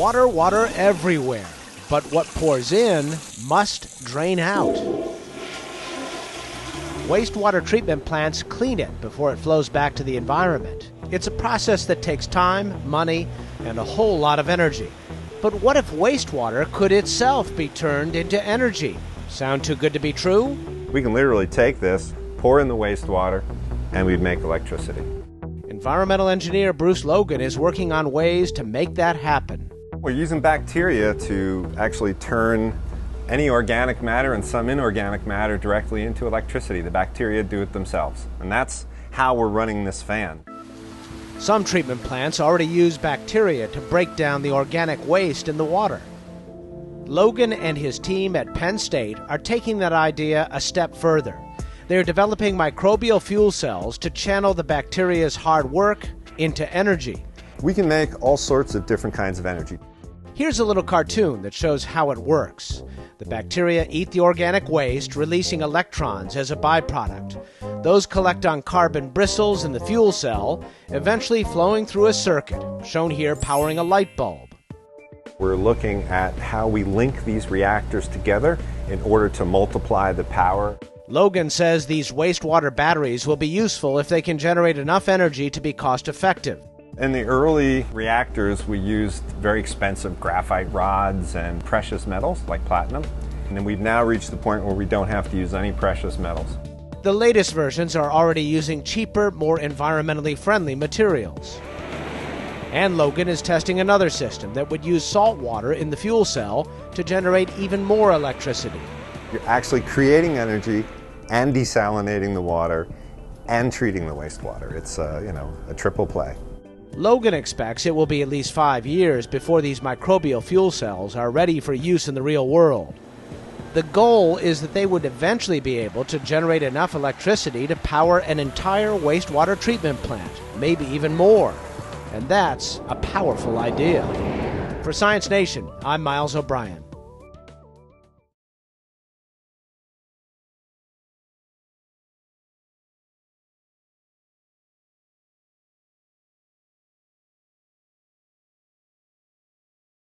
water everywhere, but what pours in must drain out. Wastewater treatment plants clean it before it flows back to the environment. It's a process that takes time, money, and a whole lot of energy. But what if wastewater could itself be turned into energy? Sound too good to be true? We can literally take this, pour in the wastewater, and we'd make electricity. Environmental engineer Bruce Logan is working on ways to make that happen. We're using bacteria to actually turn any organic matter and some inorganic matter directly into electricity. The bacteria do it themselves, and that's how we're running this fan. Some treatment plants already use bacteria to break down the organic waste in the water. Logan and his team at Penn State are taking that idea a step further. They're developing microbial fuel cells to channel the bacteria's hard work into energy. We can make all sorts of different kinds of energy. Here's a little cartoon that shows how it works. The bacteria eat the organic waste, releasing electrons as a byproduct. Those collect on carbon bristles in the fuel cell, eventually flowing through a circuit, shown here powering a light bulb. We're looking at how we link these reactors together in order to multiply the power. Logan says these wastewater batteries will be useful if they can generate enough energy to be cost-effective. In the early reactors, we used very expensive graphite rods and precious metals like platinum. And then we've now reached the point where we don't have to use any precious metals. The latest versions are already using cheaper, more environmentally friendly materials. And Logan is testing another system that would use salt water in the fuel cell to generate even more electricity. You're actually creating energy and desalinating the water and treating the wastewater. It's a triple play. Logan expects it will be at least 5 years before these microbial fuel cells are ready for use in the real world. The goal is that they would eventually be able to generate enough electricity to power an entire wastewater treatment plant, maybe even more. And that's a powerful idea. For Science Nation, I'm Miles O'Brien.